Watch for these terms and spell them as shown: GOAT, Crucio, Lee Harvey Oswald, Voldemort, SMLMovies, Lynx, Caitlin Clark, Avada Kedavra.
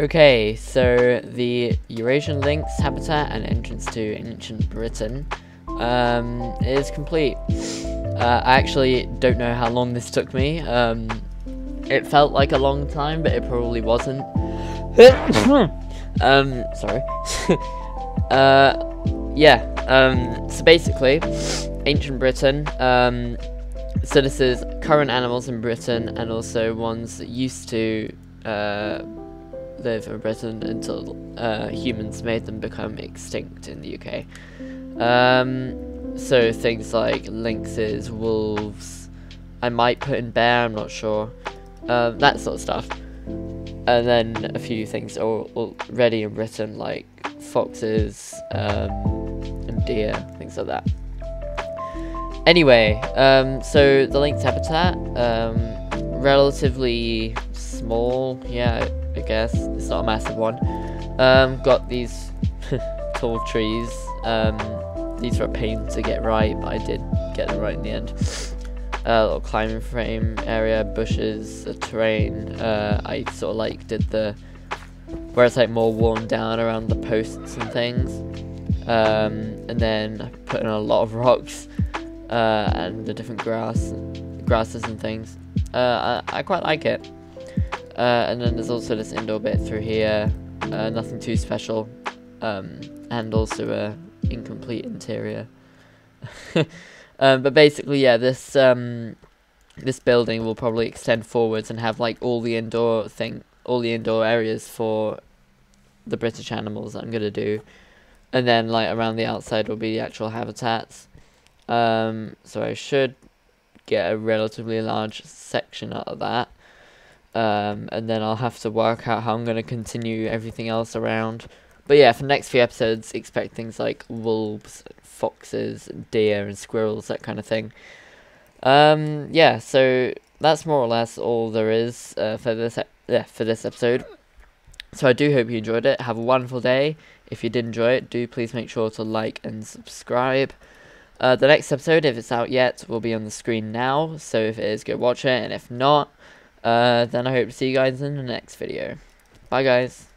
Okay, so the Eurasian lynx habitat and entrance to ancient Britain is complete. I actually don't know how long this took me. It felt like a long time, but it probably wasn't. Sorry. So basically, ancient Britain, so this is current animals in Britain and also ones that used to live in Britain until humans made them become extinct in the UK. So things like lynxes, wolves, I might put in bear, I'm not sure, that sort of stuff. And then a few things are already in Britain, like foxes, and deer, things like that. Anyway, so the lynx habitat, relatively small, yeah, I guess, it's not a massive one. Got these tall trees, these were a pain to get right, but I did get them right in the end. A little climbing frame area, bushes, a terrain. I sort of like did the, where it's like more worn down around the posts and things. And then I put in a lot of rocks and the different grasses and things. I quite like it. And then there's also this indoor bit through here, nothing too special, and also a incomplete interior. But basically, yeah, this this building will probably extend forwards and have like all the indoor areas for the British animals that I'm gonna do, and then like around the outside will be the actual habitats. So I should get a relatively large section out of that, and then I'll have to work out how I'm gonna continue everything else around. But yeah, for the next few episodes, expect things like wolves, foxes, deer, and squirrels, that kind of thing. Yeah, so that's more or less all there is for this episode. So I do hope you enjoyed it. Have a wonderful day. If you did enjoy it, do please make sure to like and subscribe. The next episode, if it's out yet, will be on the screen now. So if it is, go watch it. And if not, then I hope to see you guys in the next video. Bye, guys.